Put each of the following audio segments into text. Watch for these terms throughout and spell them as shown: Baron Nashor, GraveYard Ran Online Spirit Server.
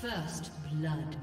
First blood.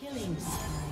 Killing spree.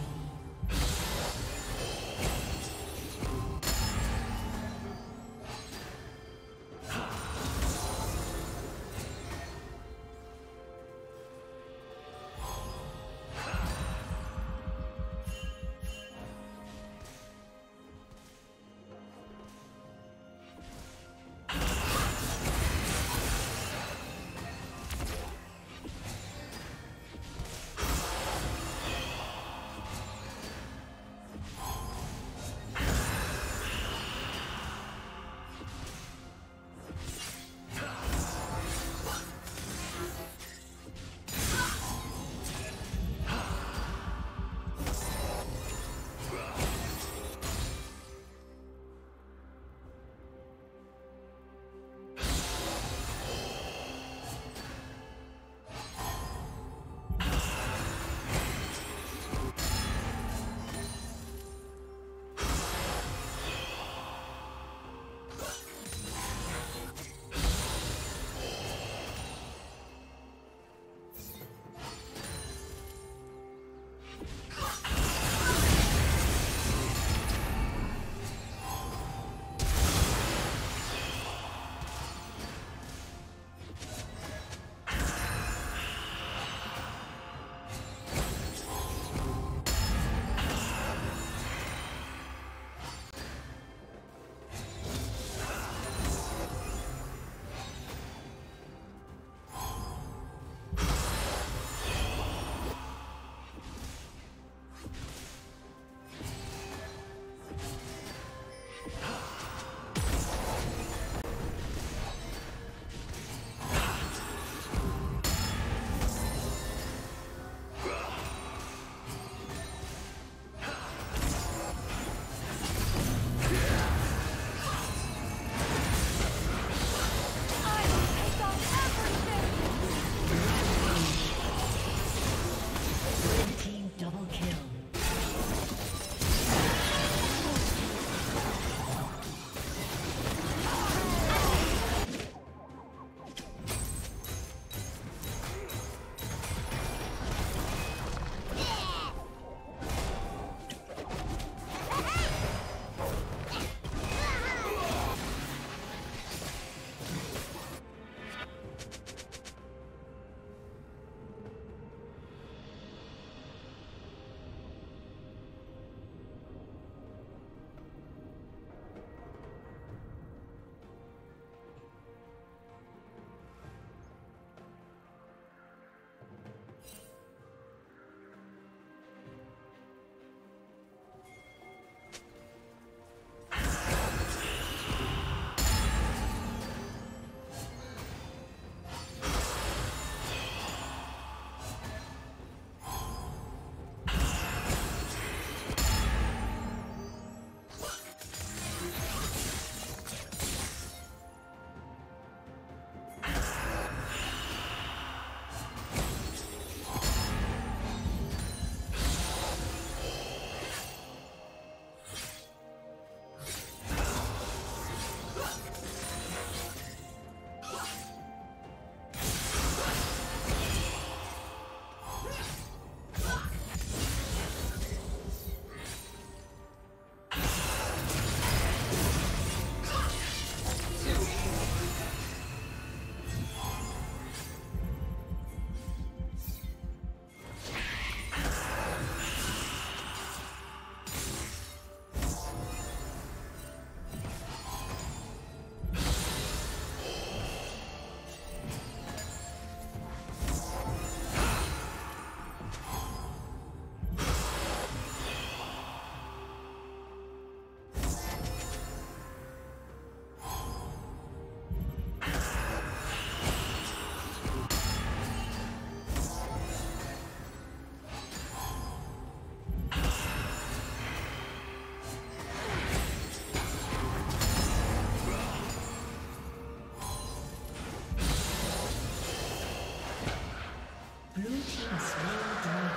Blue team slain dragon.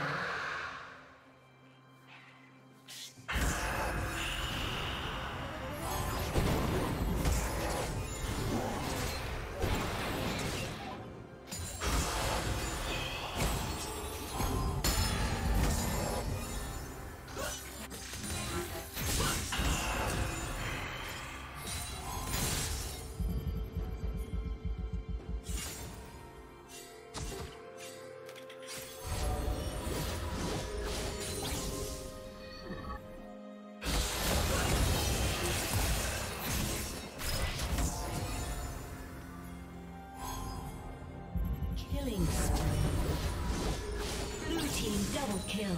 Killing spree. Blue team double kill.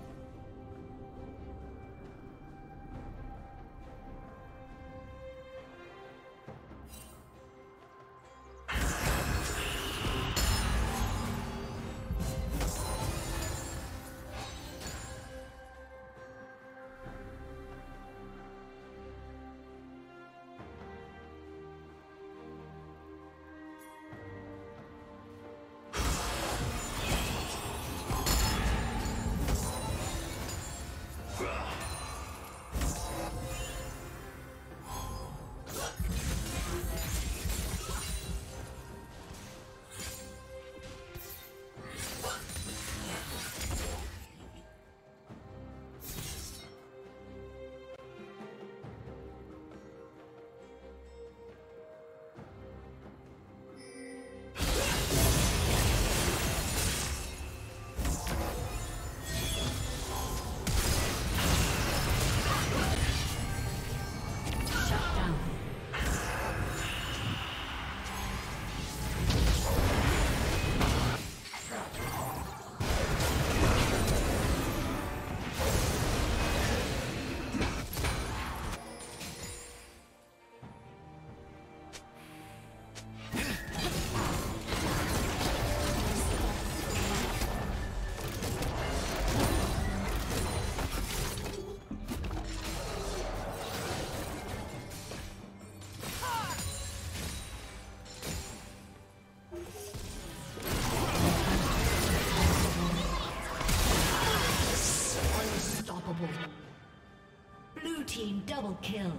Double kill.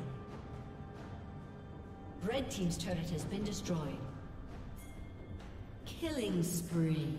Red team's turret has been destroyed. Killing spree.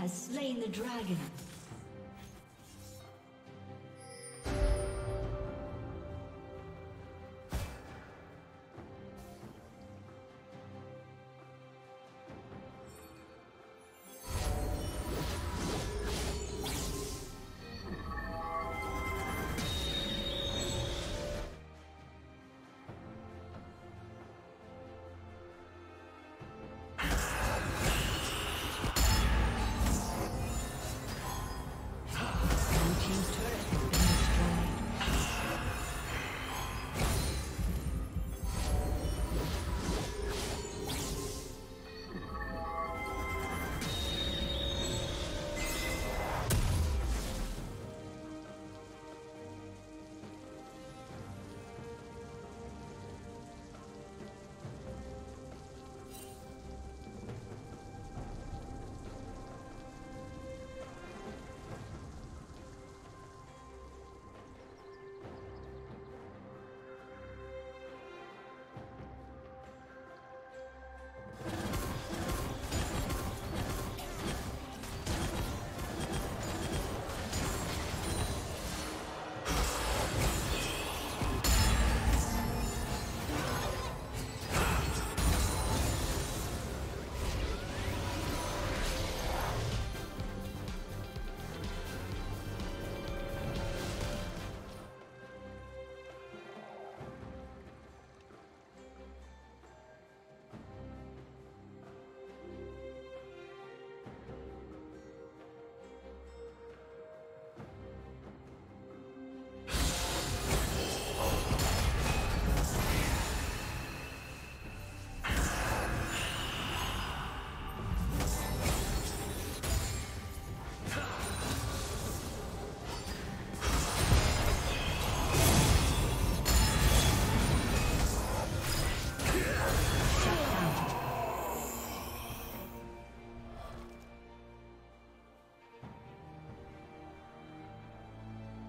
has slain the dragon.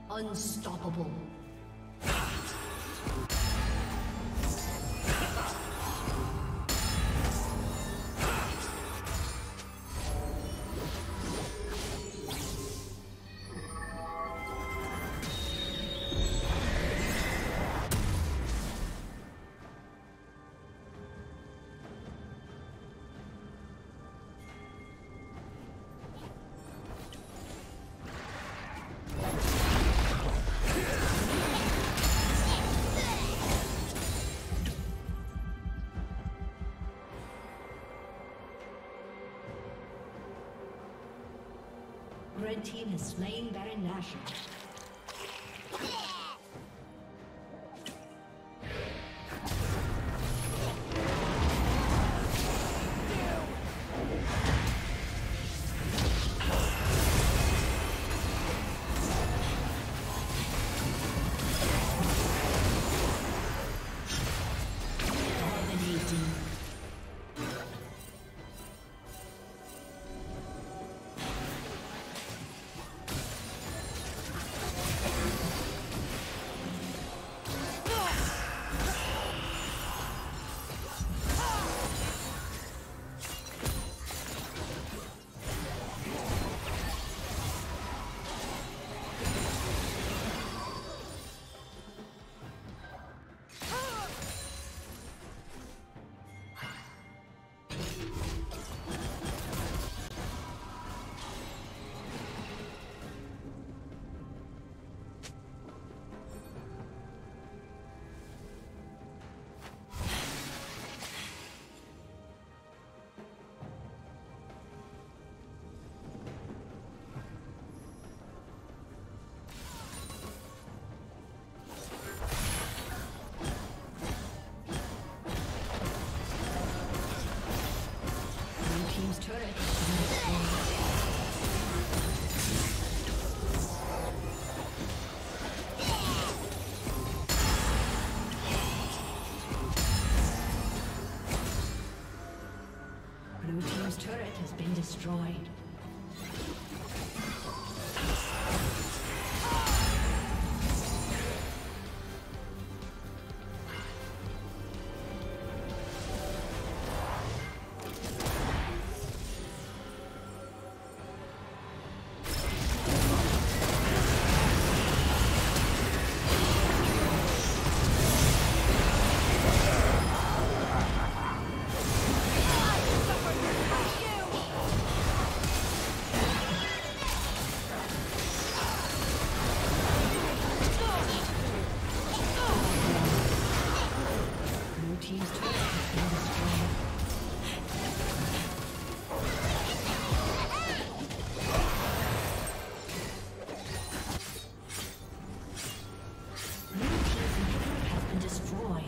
Unstoppable. Red team has slain Baron Nashor. Destroyed. team's turret has been destroyed.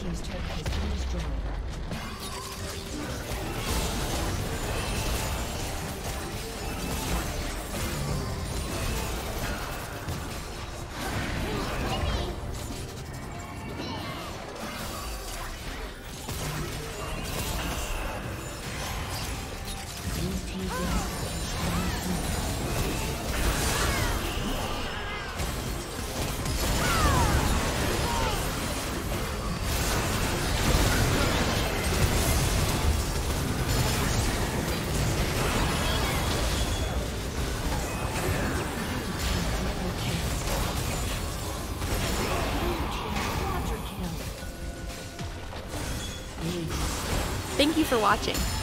team's turret has been destroyed. These teams are strong. Thank you for watching.